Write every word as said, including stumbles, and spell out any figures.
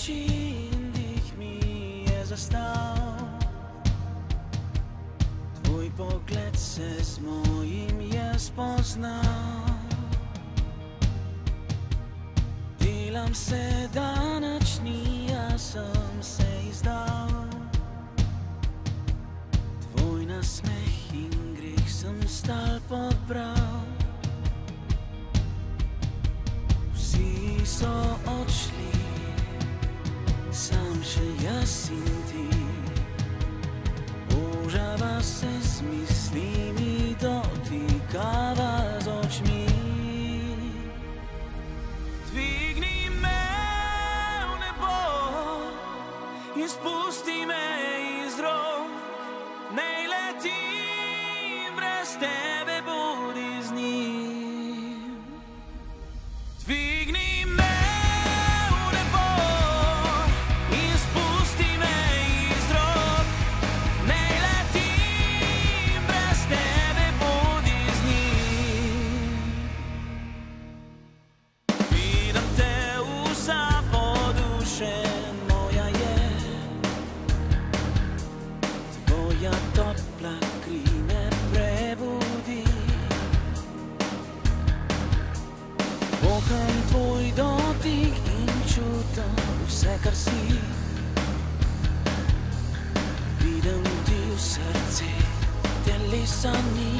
način dih mi je zastal. Tvoj pogled se z mojim je spoznal. Delam se, da nič ni, ja sem se izdal. Tvoj nasmeh in greh sem stal pobral. Vsi so odšli, sam še jaz in ti. Božava se z mislimi dotikava z očmi. Dvigni me v nebo in spusti me iz rok. Nej letim, brez tebe budi z njim. Dvigni me v nebo in spusti me iz rok. Nej letim, brez tebe budi z njim. Vidim te vsa poduše. Tvoja topla kri me prebudi. Pokam tvoj dotik in čutam vse, kar si. Vidim ti v srce, te lisa ni.